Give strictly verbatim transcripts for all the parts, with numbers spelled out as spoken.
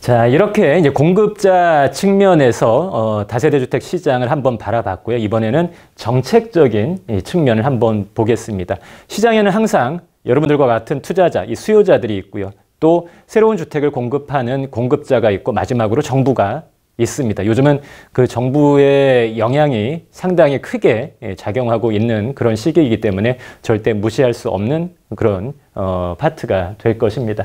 자, 이렇게 이제 공급자 측면에서 어, 다세대 주택 시장을 한번 바라봤고요. 이번에는 정책적인 이 측면을 한번 보겠습니다. 시장에는 항상 여러분들과 같은 투자자, 이 수요자들이 있고요. 또 새로운 주택을 공급하는 공급자가 있고 마지막으로 정부가 있습니다. 요즘은 그 정부의 영향이 상당히 크게 작용하고 있는 그런 시기이기 때문에 절대 무시할 수 없는 그런 어, 파트가 될 것입니다.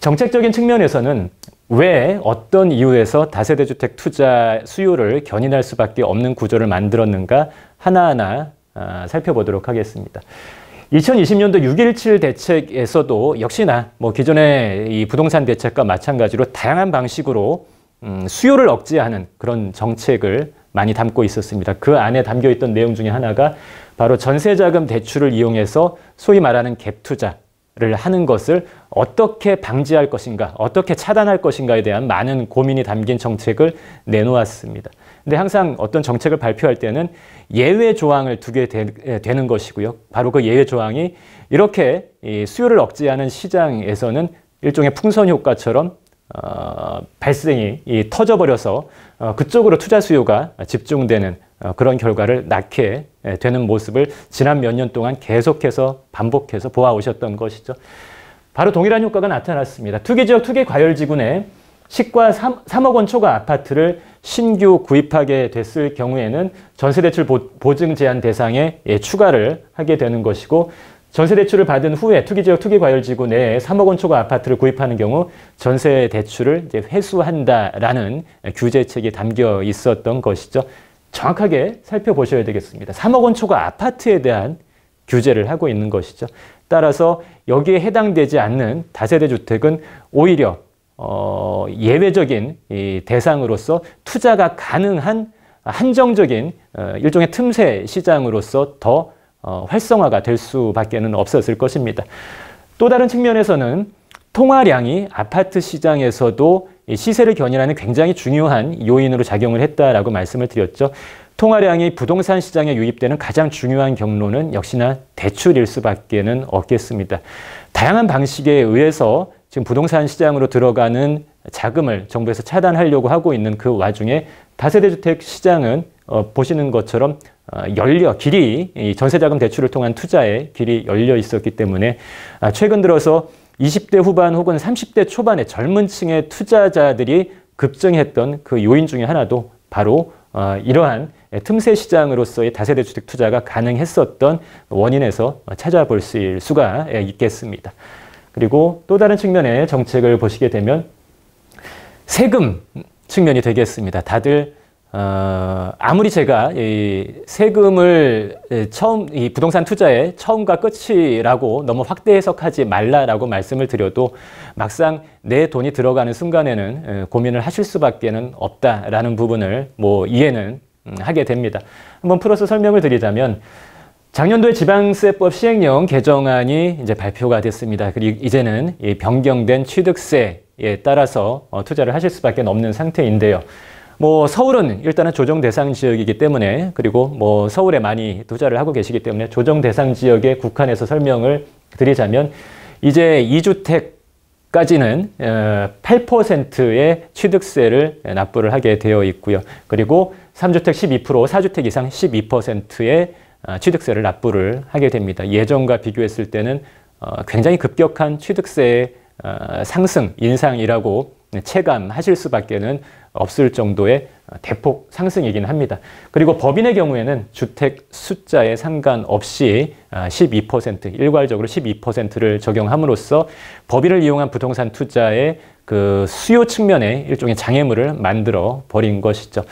정책적인 측면에서는 왜 어떤 이유에서 다세대 주택 투자 수요를 견인할 수밖에 없는 구조를 만들었는가 하나하나 어, 살펴보도록 하겠습니다. 이천이십 년도 육 일칠 대책에서도 역시나 뭐 기존의 이 부동산 대책과 마찬가지로 다양한 방식으로 음, 수요를 억제하는 그런 정책을 많이 담고 있었습니다. 그 안에 담겨있던 내용 중에 하나가 바로 전세자금 대출을 이용해서 소위 말하는 갭투자를 하는 것을 어떻게 방지할 것인가, 어떻게 차단할 것인가에 대한 많은 고민이 담긴 정책을 내놓았습니다. 근데 항상 어떤 정책을 발표할 때는 예외 조항을 두게 되, 되는 것이고요. 바로 그 예외 조항이 이렇게 이 수요를 억제하는 시장에서는 일종의 풍선 효과처럼 어, 발생이 이, 터져버려서 어, 그쪽으로 투자 수요가 집중되는 어, 그런 결과를 낳게 예, 되는 모습을 지난 몇 년 동안 계속해서 반복해서 보아오셨던 것이죠. 바로 동일한 효과가 나타났습니다. 투기지역 투기과열지구내 시가 삼억 원 초과 아파트를 신규 구입하게 됐을 경우에는 전세대출 보증 제한 대상에 예, 추가를 하게 되는 것이고, 전세대출을 받은 후에 투기지역 투기과열지구 내에 삼억 원 초과 아파트를 구입하는 경우 전세대출을 이제 회수한다라는 규제책이 담겨 있었던 것이죠. 정확하게 살펴보셔야 되겠습니다. 삼억 원 초과 아파트에 대한 규제를 하고 있는 것이죠. 따라서 여기에 해당되지 않는 다세대 주택은 오히려 어, 예외적인 이 대상으로서 투자가 가능한 한정적인 어, 일종의 틈새 시장으로서 더 어, 활성화가 될 수밖에는 없었을 것입니다. 또 다른 측면에서는 통화량이 아파트 시장에서도 이 시세를 견인하는 굉장히 중요한 요인으로 작용을 했다라고 말씀을 드렸죠. 통화량이 부동산 시장에 유입되는 가장 중요한 경로는 역시나 대출일 수밖에는 없겠습니다. 다양한 방식에 의해서 지금 부동산 시장으로 들어가는 자금을 정부에서 차단하려고 하고 있는 그 와중에 다세대 주택 시장은 어, 보시는 것처럼 열려 길이 이 전세자금 대출을 통한 투자의 길이 열려 있었기 때문에 최근 들어서 이십 대 후반 혹은 삼십 대 초반의 젊은 층의 투자자들이 급증했던 그 요인 중에 하나도 바로 이러한 틈새 시장으로서의 다세대 주택 투자가 가능했었던 원인에서 찾아볼 수가 있겠습니다. 그리고 또 다른 측면의 정책을 보시게 되면 세금 측면이 되겠습니다. 다들 어, 아무리 제가 이 세금을 처음, 이 부동산 투자의 처음과 끝이라고 너무 확대 해석하지 말라라고 말씀을 드려도 막상 내 돈이 들어가는 순간에는 고민을 하실 수밖에는 없다라는 부분을 뭐 이해는 하게 됩니다. 한번 풀어서 설명을 드리자면, 작년도에 지방세법 시행령 개정안이 이제 발표가 됐습니다. 그리고 이제는 이 변경된 취득세에 따라서 어, 투자를 하실 수밖에 없는 상태인데요. 뭐 서울은 일단은 조정 대상 지역이기 때문에, 그리고 뭐 서울에 많이 투자를 하고 계시기 때문에 조정 대상 지역에 국한해서 설명을 드리자면, 이제 이 주택까지는 팔 퍼센트의 취득세를 납부를 하게 되어 있고요. 그리고 삼 주택 십이 퍼센트, 사 주택 이상 십이 퍼센트의 취득세를 납부를 하게 됩니다. 예전과 비교했을 때는 굉장히 급격한 취득세의 상승, 인상이라고 체감하실 수밖에는 없을 정도의 대폭 상승이긴 합니다. 그리고 법인의 경우에는 주택 숫자에 상관없이 십이 퍼센트, 일괄적으로 십이 퍼센트를 적용함으로써 법인을 이용한 부동산 투자의 그 수요 측면에 일종의 장애물을 만들어 버린 것이죠.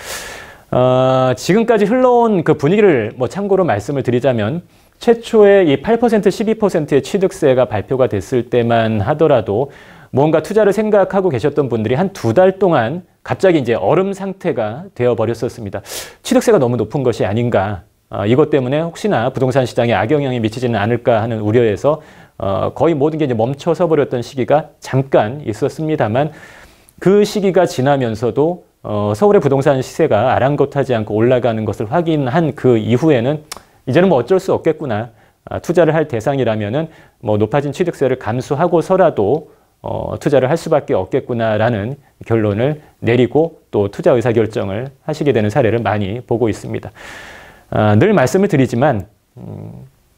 어, 지금까지 흘러온 그 분위기를 뭐 참고로 말씀을 드리자면, 최초의 이 팔 퍼센트, 십이 퍼센트의 취득세가 발표가 됐을 때만 하더라도 뭔가 투자를 생각하고 계셨던 분들이 한 두 달 동안 갑자기 이제 얼음 상태가 되어버렸었습니다. 취득세가 너무 높은 것이 아닌가, 어, 이것 때문에 혹시나 부동산 시장에 악영향이 미치지는 않을까 하는 우려에서 어, 거의 모든 게 이제 멈춰서 버렸던 시기가 잠깐 있었습니다만, 그 시기가 지나면서도 어, 서울의 부동산 시세가 아랑곳하지 않고 올라가는 것을 확인한 그 이후에는 이제는 뭐 어쩔 수 없겠구나. 아, 투자를 할 대상이라면은 뭐 높아진 취득세를 감수하고서라도 어, 투자를 할 수밖에 없겠구나라는 결론을 내리고 또 투자 의사결정을 하시게 되는 사례를 많이 보고 있습니다. 아, 늘 말씀을 드리지만 음,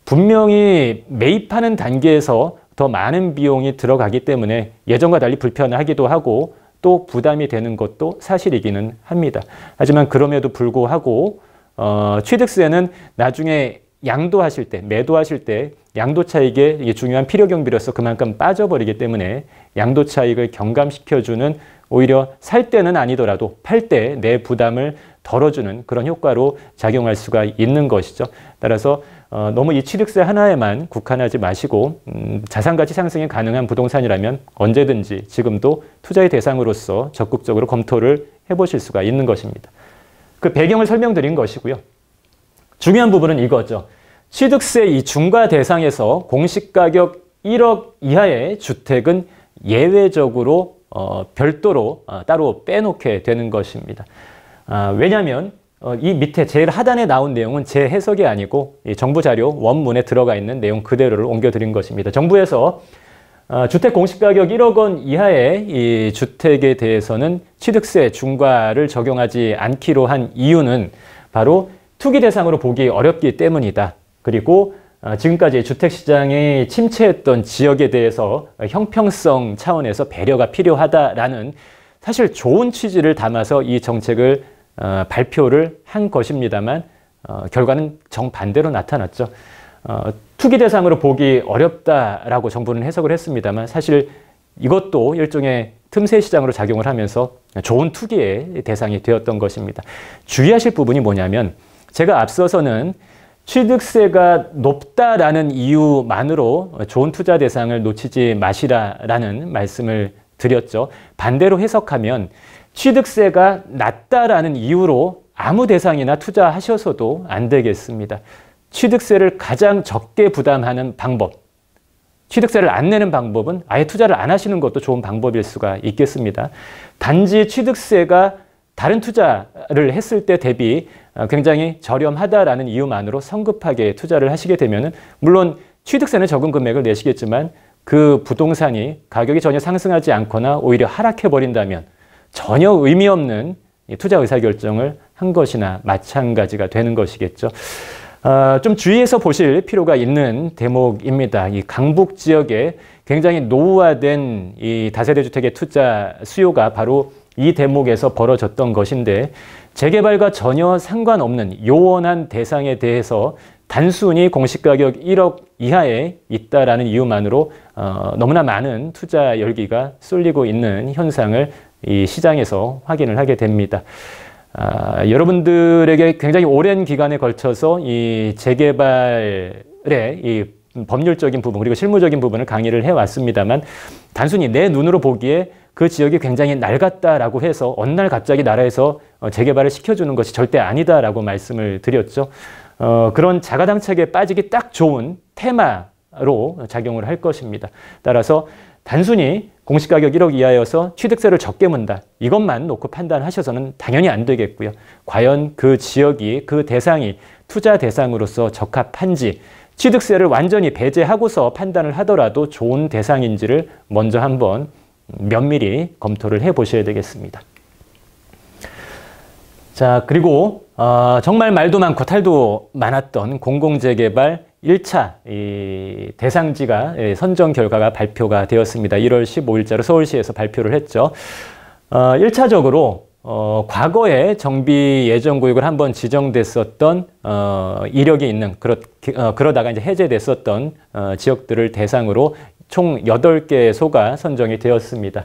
분명히 매입하는 단계에서 더 많은 비용이 들어가기 때문에 예전과 달리 불편하기도 하고 또 부담이 되는 것도 사실이기는 합니다. 하지만 그럼에도 불구하고 어, 취득세는 나중에 양도하실 때, 매도하실 때 양도 차익에 이게 중요한 필요 경비로서 그만큼 빠져버리기 때문에 양도 차익을 경감시켜주는, 오히려 살 때는 아니더라도 팔 때 내 부담을 덜어주는 그런 효과로 작용할 수가 있는 것이죠. 따라서 어, 너무 이 취득세 하나에만 국한하지 마시고 음, 자산가치 상승이 가능한 부동산이라면 언제든지 지금도 투자의 대상으로서 적극적으로 검토를 해보실 수가 있는 것입니다. 그 배경을 설명드린 것이고요. 중요한 부분은 이거죠. 취득세 이 중과 대상에서 공시가격 일억 이하의 주택은 예외적으로 어, 별도로 어, 따로 빼놓게 되는 것입니다. 아, 왜냐하면 어, 이 밑에 제일 하단에 나온 내용은 제 해석이 아니고 이 정부 자료 원문에 들어가 있는 내용 그대로를 옮겨드린 것입니다. 정부에서 어, 주택 공시가격 일억 원 이하의 이 주택에 대해서는 취득세 중과를 적용하지 않기로 한 이유는 바로 투기 대상으로 보기 어렵기 때문이다. 그리고 지금까지 주택시장이 침체했던 지역에 대해서 형평성 차원에서 배려가 필요하다라는 사실 좋은 취지를 담아서 이 정책을 발표를 한 것입니다만 결과는 정반대로 나타났죠. 투기 대상으로 보기 어렵다라고 정부는 해석을 했습니다만 사실 이것도 일종의 틈새 시장으로 작용을 하면서 좋은 투기의 대상이 되었던 것입니다. 주의하실 부분이 뭐냐면 제가 앞서서는 취득세가 높다라는 이유만으로 좋은 투자 대상을 놓치지 마시라라는 말씀을 드렸죠. 반대로 해석하면 취득세가 낮다라는 이유로 아무 대상이나 투자하셔서도 안 되겠습니다. 취득세를 가장 적게 부담하는 방법, 취득세를 안 내는 방법은 아예 투자를 안 하시는 것도 좋은 방법일 수가 있겠습니다. 단지 취득세가 다른 투자를 했을 때 대비 굉장히 저렴하다라는 이유만으로 성급하게 투자를 하시게 되면은 물론 취득세는 적은 금액을 내시겠지만 그 부동산이 가격이 전혀 상승하지 않거나 오히려 하락해버린다면 전혀 의미 없는 투자 의사결정을 한 것이나 마찬가지가 되는 것이겠죠. 어, 좀 주의해서 보실 필요가 있는 대목입니다. 이 강북 지역에 굉장히 노후화된 이 다세대 주택의 투자 수요가 바로 이 대목에서 벌어졌던 것인데 재개발과 전혀 상관없는 요원한 대상에 대해서 단순히 공시가격 일억 이하에 있다라는 이유만으로 어, 너무나 많은 투자 열기가 쏠리고 있는 현상을 이 시장에서 확인을 하게 됩니다. 아, 여러분들에게 굉장히 오랜 기간에 걸쳐서 이 재개발의 이 법률적인 부분 그리고 실무적인 부분을 강의를 해왔습니다만 단순히 내 눈으로 보기에 그 지역이 굉장히 낡았다라고 해서 어느 날 갑자기 나라에서 재개발을 시켜주는 것이 절대 아니다라고 말씀을 드렸죠. 어, 그런 자가당착에 빠지기 딱 좋은 테마로 작용을 할 것입니다. 따라서 단순히 공시가격 일억 이하여서 취득세를 적게 문다. 이것만 놓고 판단하셔서는 당연히 안 되겠고요. 과연 그 지역이, 그 대상이 투자 대상으로서 적합한지, 취득세를 완전히 배제하고서 판단을 하더라도 좋은 대상인지를 먼저 한번 면밀히 검토를 해보셔야 되겠습니다. 자, 그리고 어, 정말 말도 많고 탈도 많았던 공공재개발 일 차 이 대상지가 선정 결과가 발표가 되었습니다. 일월 십오일자로 서울시에서 발표를 했죠. 어, 일 차적으로 어, 과거에 정비 예정 구역을 한번 지정됐었던 어, 이력이 있는 그렇, 어, 그러다가 이제 해제됐었던 어, 지역들을 대상으로 총 여덟 개의 소가 선정이 되었습니다.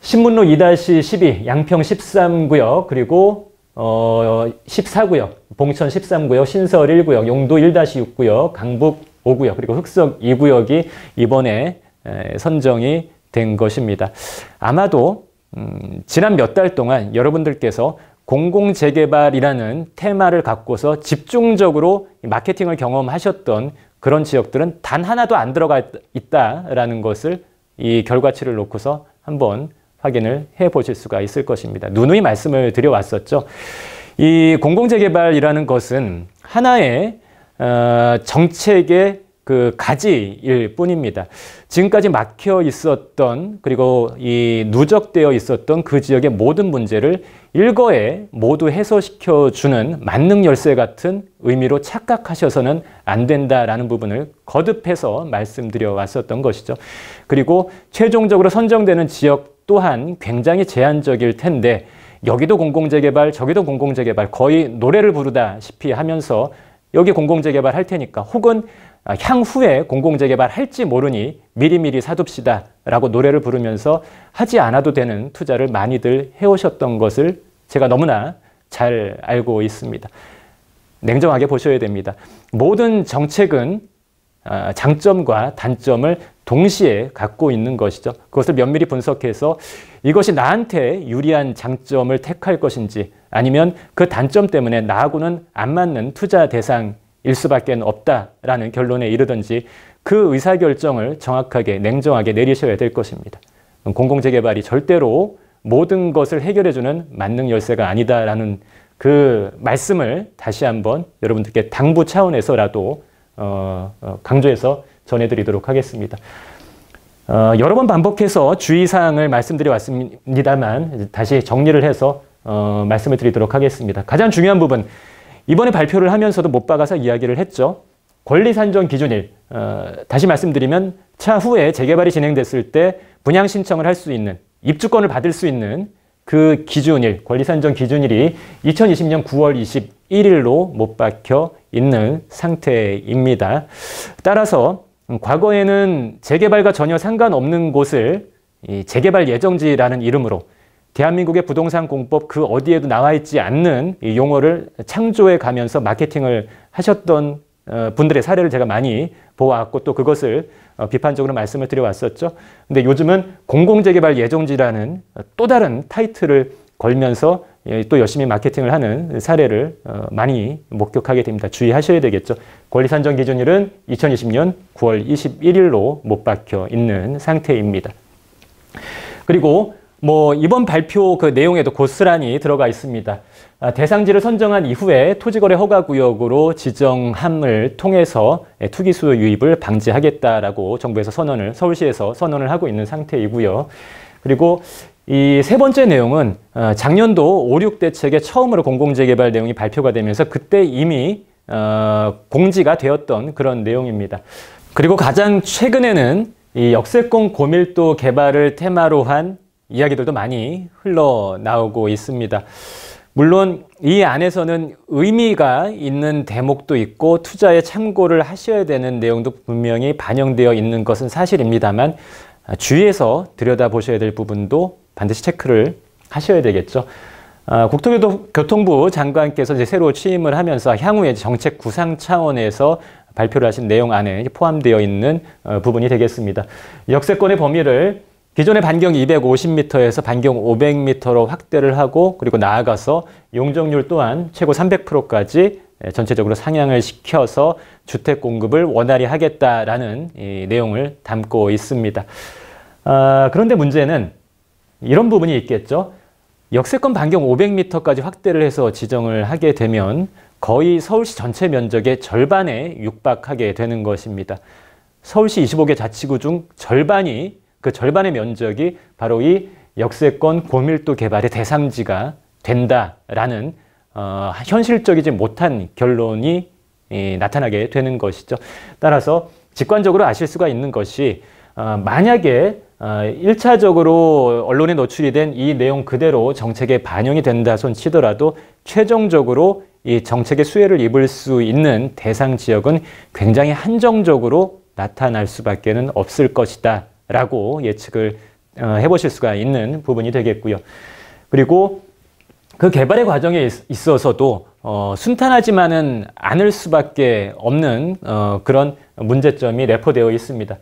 신문로 이 다시 십이, 양평 십삼 구역, 그리고 어, 십사 구역, 봉천 십삼 구역, 신설 일 구역, 용도 일 다시 육 구역, 강북 오 구역, 그리고 흑석 이 구역이 이번에 에, 선정이 된 것입니다. 아마도 음, 지난 몇 달 동안 여러분들께서 공공재개발이라는 테마를 갖고서 집중적으로 마케팅을 경험하셨던 그런 지역들은 단 하나도 안 들어가 있다라는 것을 이 결과치를 놓고서 한번 확인을 해 보실 수가 있을 것입니다. 누누이 말씀을 드려왔었죠. 이 공공재개발이라는 것은 하나의 어, 정책의 그 가지일 뿐입니다. 지금까지 막혀 있었던, 그리고 이 누적되어 있었던 그 지역의 모든 문제를 일거에 모두 해소시켜주는 만능 열쇠 같은 의미로 착각하셔서는 안 된다라는 부분을 거듭해서 말씀드려 왔었던 것이죠. 그리고 최종적으로 선정되는 지역 또한 굉장히 제한적일 텐데, 여기도 공공재개발, 저기도 공공재개발, 거의 노래를 부르다시피 하면서 여기 공공재개발 할 테니까, 혹은 향후에 공공재개발 할지 모르니 미리미리 사둡시다 라고 노래를 부르면서 하지 않아도 되는 투자를 많이들 해오셨던 것을 제가 너무나 잘 알고 있습니다. 냉정하게 보셔야 됩니다. 모든 정책은 장점과 단점을 동시에 갖고 있는 것이죠. 그것을 면밀히 분석해서 이것이 나한테 유리한 장점을 택할 것인지, 아니면 그 단점 때문에 나하고는 안 맞는 투자 대상일 수밖에 없다라는 결론에 이르든지, 그 의사결정을 정확하게 냉정하게 내리셔야 될 것입니다. 공공재개발이 절대로 모든 것을 해결해주는 만능 열쇠가 아니다라는 그 말씀을 다시 한번 여러분들께 당부 차원에서라도 어, 어, 강조해서 전해드리도록 하겠습니다. 어, 여러 번 반복해서 주의사항을 말씀드려 왔습니다만 다시 정리를 해서 어, 말씀을 드리도록 하겠습니다. 가장 중요한 부분, 이번에 발표를 하면서도 못 박아서 이야기를 했죠. 권리산정 기준일, 어, 다시 말씀드리면 차후에 재개발이 진행됐을 때 분양 신청을 할 수 있는, 입주권을 받을 수 있는 그 기준일, 권리산정 기준일이 이천이십 년 구월 이십일일로 못 박혀 있는 상태입니다. 따라서 과거에는 재개발과 전혀 상관없는 곳을 이 재개발 예정지라는 이름으로 대한민국의 부동산 공법 그 어디에도 나와 있지 않는 이 용어를 창조해 가면서 마케팅을 하셨던 분들의 사례를 제가 많이 보아왔고, 또 그것을 비판적으로 말씀을 드려왔었죠. 근데 요즘은 공공재개발 예정지라는 또 다른 타이틀을 걸면서 또 열심히 마케팅을 하는 사례를 많이 목격하게 됩니다. 주의하셔야 되겠죠. 권리산정 기준일은 이천이십 년 구월 이십일일로 못 박혀 있는 상태입니다. 그리고 뭐 이번 발표 그 내용에도 고스란히 들어가 있습니다. 대상지를 선정한 이후에 토지거래 허가구역으로 지정함을 통해서 투기수 유입을 방지하겠다라고 정부에서 선언을, 서울시에서 선언을 하고 있는 상태이고요. 그리고 이 세 번째 내용은 작년도 오, 육 대책에 처음으로 공공재개발 내용이 발표가 되면서 그때 이미 공지가 되었던 그런 내용입니다. 그리고 가장 최근에는 이 역세권 고밀도 개발을 테마로 한 이야기들도 많이 흘러나오고 있습니다. 물론 이 안에서는 의미가 있는 대목도 있고 투자에 참고를 하셔야 되는 내용도 분명히 반영되어 있는 것은 사실입니다만, 주위에서 들여다보셔야 될 부분도 반드시 체크를 하셔야 되겠죠. 아, 국토교통부 장관께서 이제 새로 취임을 하면서 향후에 정책 구상 차원에서 발표를 하신 내용 안에 포함되어 있는 어, 부분이 되겠습니다. 역세권의 범위를 기존의 반경 이백오십 미터에서 반경 오백 미터로 확대를 하고, 그리고 나아가서 용적률 또한 최고 삼백 퍼센트까지 전체적으로 상향을 시켜서 주택 공급을 원활히 하겠다라는 이 내용을 담고 있습니다. 아, 그런데 문제는 이런 부분이 있겠죠. 역세권 반경 오백 미터까지 확대를 해서 지정을 하게 되면 거의 서울시 전체 면적의 절반에 육박하게 되는 것입니다. 서울시 이십오 개 자치구 중 절반이, 그 절반의 면적이 바로 이 역세권 고밀도 개발의 대상지가 된다라는 어, 현실적이지 못한 결론이 이, 나타나게 되는 것이죠. 따라서 직관적으로 아실 수가 있는 것이, 어, 만약에 어, 일 차적으로 언론에 노출이 된 이 내용 그대로 정책에 반영이 된다 손 치더라도 최종적으로 이 정책의 수혜를 입을 수 있는 대상 지역은 굉장히 한정적으로 나타날 수밖에 없을 것이다 라고 예측을 어, 해보실 수가 있는 부분이 되겠고요. 그리고 그 개발의 과정에 있어서도 어, 순탄하지만은 않을 수밖에 없는 어, 그런 문제점이 내포되어 있습니다.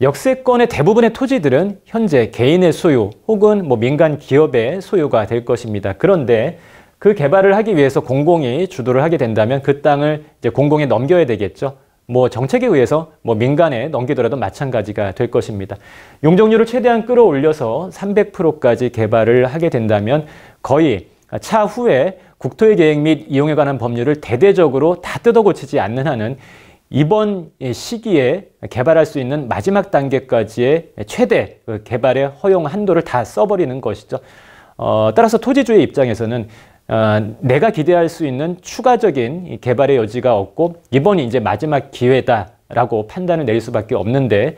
역세권의 대부분의 토지들은 현재 개인의 소유 혹은 뭐 민간 기업의 소유가 될 것입니다. 그런데 그 개발을 하기 위해서 공공이 주도를 하게 된다면 그 땅을 이제 공공에 넘겨야 되겠죠. 뭐 정책에 의해서 뭐 민간에 넘기더라도 마찬가지가 될 것입니다. 용적률을 최대한 끌어올려서 삼백 퍼센트까지 개발을 하게 된다면 거의 차후에 국토의 계획 및 이용에 관한 법률을 대대적으로 다 뜯어고치지 않는 한은 이번 시기에 개발할 수 있는 마지막 단계까지의 최대 개발의 허용 한도를 다 써버리는 것이죠. 어, 따라서 토지주의 입장에서는 어, 내가 기대할 수 있는 추가적인 개발의 여지가 없고 이번이 이제 마지막 기회다라고 판단을 내릴 수밖에 없는데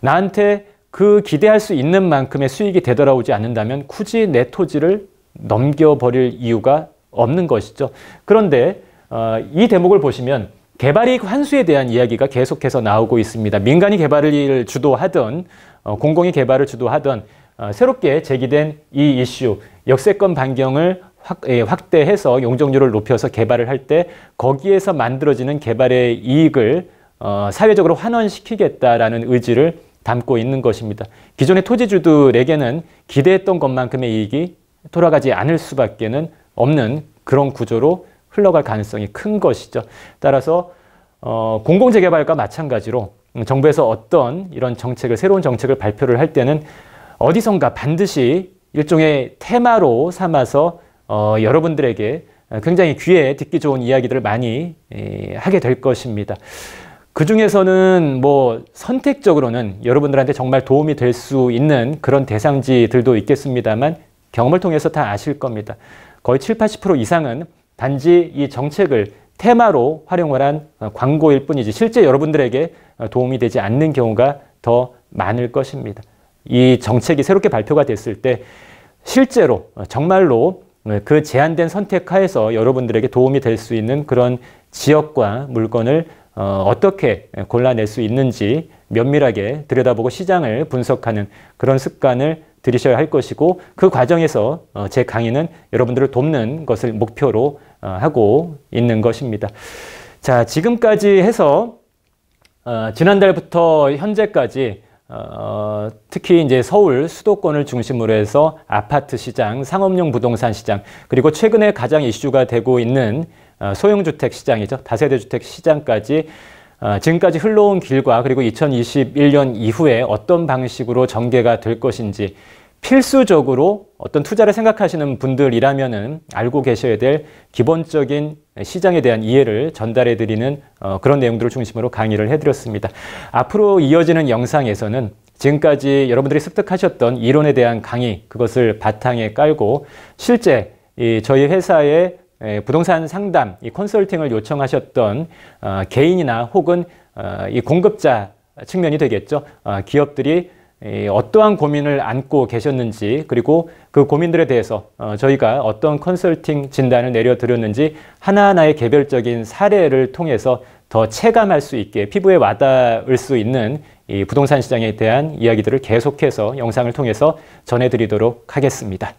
나한테 그 기대할 수 있는 만큼의 수익이 되돌아오지 않는다면 굳이 내 토지를 넘겨버릴 이유가 없는 것이죠. 그런데 어, 이 대목을 보시면 개발이익 환수에 대한 이야기가 계속해서 나오고 있습니다. 민간이 개발을 주도하던 어, 공공이 개발을 주도하던 어, 새롭게 제기된 이 이슈, 역세권 반경을 확, 예, 확대해서 용적률을 높여서 개발을 할 때 거기에서 만들어지는 개발의 이익을 어, 사회적으로 환원시키겠다라는 의지를 담고 있는 것입니다. 기존의 토지주들에게는 기대했던 것만큼의 이익이 돌아가지 않을 수밖에는 없는 그런 구조로 흘러갈 가능성이 큰 것이죠. 따라서 어, 공공재개발과 마찬가지로 정부에서 어떤 이런 정책을 새로운 정책을 발표를 할 때는 어디선가 반드시 일종의 테마로 삼아서 어, 여러분들에게 굉장히 귀에 듣기 좋은 이야기들을 많이 에, 하게 될 것입니다. 그 중에서는 뭐 선택적으로는 여러분들한테 정말 도움이 될 수 있는 그런 대상지들도 있겠습니다만 경험을 통해서 다 아실 겁니다. 거의 칠, 팔십 퍼센트 이상은 단지 이 정책을 테마로 활용을 한 광고일 뿐이지 실제 여러분들에게 도움이 되지 않는 경우가 더 많을 것입니다. 이 정책이 새롭게 발표가 됐을 때 실제로 정말로 그 제한된 선택하에서 여러분들에게 도움이 될 수 있는 그런 지역과 물건을 어떻게 골라낼 수 있는지 면밀하게 들여다보고 시장을 분석하는 그런 습관을 들이셔야 할 것이고 그 과정에서 제 강의는 여러분들을 돕는 것을 목표로 하고 있는 것입니다. 자, 지금까지 해서 지난달부터 현재까지 어, 특히 이제 서울 수도권을 중심으로 해서 아파트 시장, 상업용 부동산 시장, 그리고 최근에 가장 이슈가 되고 있는 소형주택 시장이죠. 다세대주택 시장까지 어, 지금까지 흘러온 길과 그리고 이천이십일 년 이후에 어떤 방식으로 전개가 될 것인지 필수적으로 어떤 투자를 생각하시는 분들이라면은 알고 계셔야 될 기본적인 시장에 대한 이해를 전달해드리는 어, 그런 내용들을 중심으로 강의를 해드렸습니다. 앞으로 이어지는 영상에서는 지금까지 여러분들이 습득하셨던 이론에 대한 강의, 그것을 바탕에 깔고 실제 이 저희 회사의 부동산 상담, 이 컨설팅을 요청하셨던 어, 개인이나 혹은 어, 이 공급자 측면이 되겠죠. 어, 기업들이 이 어떠한 고민을 안고 계셨는지 그리고 그 고민들에 대해서 어, 저희가 어떤 컨설팅 진단을 내려드렸는지 하나하나의 개별적인 사례를 통해서 더 체감할 수 있게 피부에 와닿을 수 있는 이 부동산 시장에 대한 이야기들을 계속해서 영상을 통해서 전해드리도록 하겠습니다.